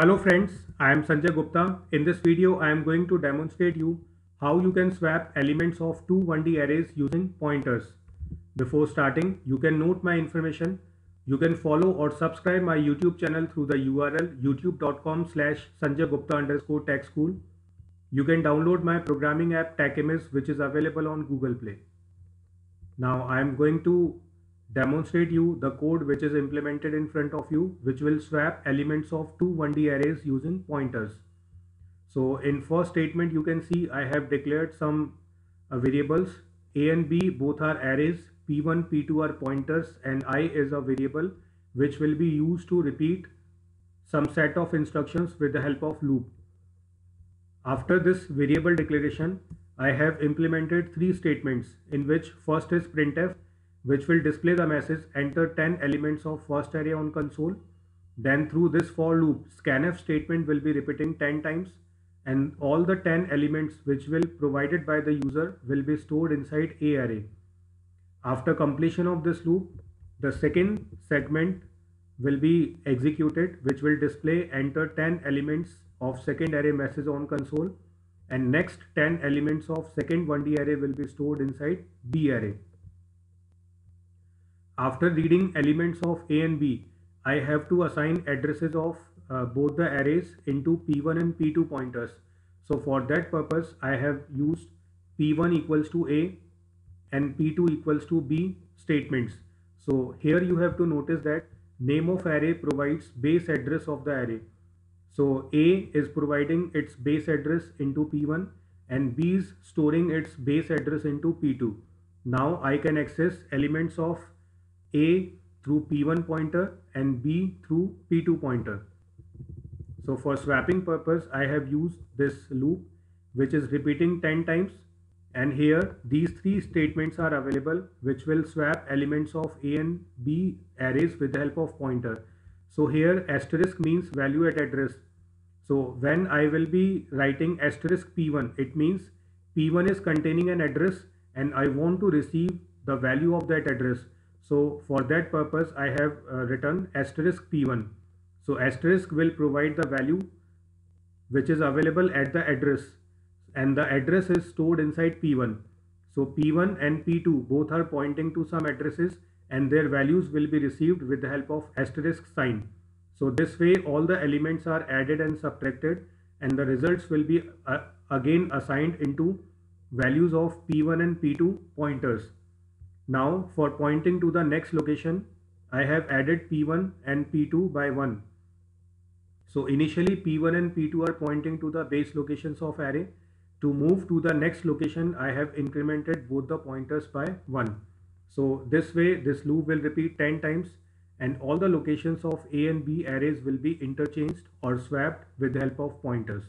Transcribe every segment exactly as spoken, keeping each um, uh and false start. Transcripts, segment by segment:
Hello friends, I am Sanjay Gupta. In this video, I am going to demonstrate you how you can swap elements of two one D arrays using pointers. Before starting, you can note my information. You can follow or subscribe my YouTube channel through the U R L youtube dot com slash sanjay gupta underscore tech school. You can download my programming app TechMS, which is available on Google Play. Now I am going to demonstrate you the code which is implemented in front of you, which will swap elements of two one D arrays using pointers. So in first statement, you can see I have declared some uh, variables. A and B both are arrays, P one, P two are pointers, and I is a variable which will be used to repeat some set of instructions with the help of loop. After this variable declaration, I have implemented three statements, in which first is printf, which will display the message enter ten elements of first array on console. Then through this for loop, scanf statement will be repeating ten times, and all the ten elements which will provided by the user will be stored inside a array. After completion of this loop, the second segment will be executed, which will display enter ten elements of second array message on console, and next ten elements of second one D array will be stored inside b array. After reading elements of A and B, I have to assign addresses of uh, both the arrays into P one and P two pointers. So for that purpose, I have used P one equals to A and P two equals to B statements. So here you have to notice that name of array provides base address of the array. So A is providing its base address into P one and B is storing its base address into P two. Now I can access elements of A through P one pointer and B through P two pointer. So for swapping purpose, I have used this loop, which is repeating ten times, and here these three statements are available, which will swap elements of A and B arrays with the help of pointer. So here asterisk means value at address. So when I will be writing asterisk P one, it means P one is containing an address and I want to receive the value of that address. So for that purpose, I have uh, written asterisk P one. So asterisk will provide the value which is available at the address, and the address is stored inside P one. So P one and P two both are pointing to some addresses and their values will be received with the help of asterisk sign. So this way all the elements are added and subtracted, and the results will be uh, again assigned into values of P one and P two pointers. Now for pointing to the next location, I have added P one and P two by one. So initially P one and P two are pointing to the base locations of array. To move to the next location, I have incremented both the pointers by one. So this way this loop will repeat ten times and all the locations of A and B arrays will be interchanged or swapped with the help of pointers.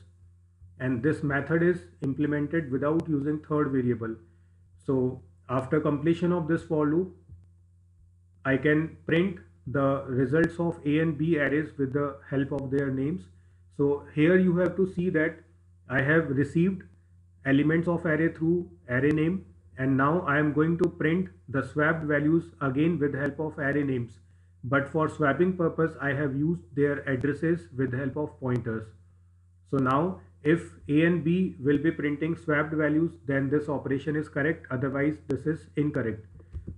And this method is implemented without using third variable. So after completion of this for loop, I can print the results of A and B arrays with the help of their names. So here you have to see that I have received elements of array through array name, and now I am going to print the swapped values again with the help of array names. But for swapping purpose, I have used their addresses with the help of pointers. So now if A and B will be printing swapped values, then this operation is correct, otherwise this is incorrect.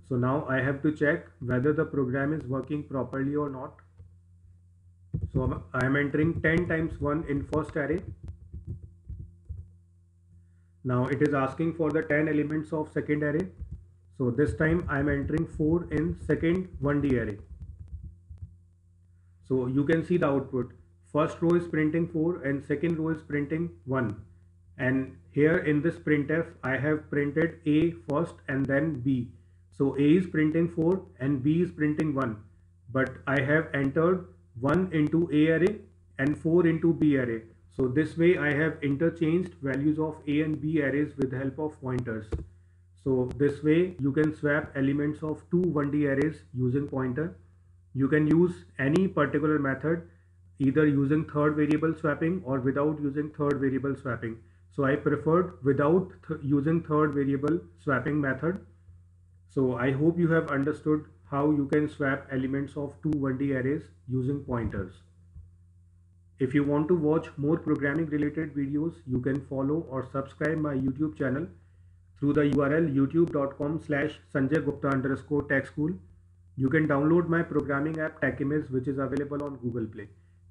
So now I have to check whether the program is working properly or not. So I am entering ten times one in first array. Now it is asking for the ten elements of second array. So this time I am entering four in second one D array. So you can see the output. First row is printing four and second row is printing one. And here in this printf, I have printed A first and then B. So A is printing four and B is printing one. But I have entered one into A array and four into B array. So this way I have interchanged values of A and B arrays with the help of pointers. So this way you can swap elements of two one D arrays using pointer. You can use any particular method, either using third variable swapping or without using third variable swapping. So I preferred without th using third variable swapping method. So I hope you have understood how you can swap elements of two one D arrays using pointers. If you want to watch more programming related videos, you can follow or subscribe my YouTube channel through the U R L youtube dot com slash sanjay gupta underscore tech school. You can download my programming app TechImage, which is available on Google Play.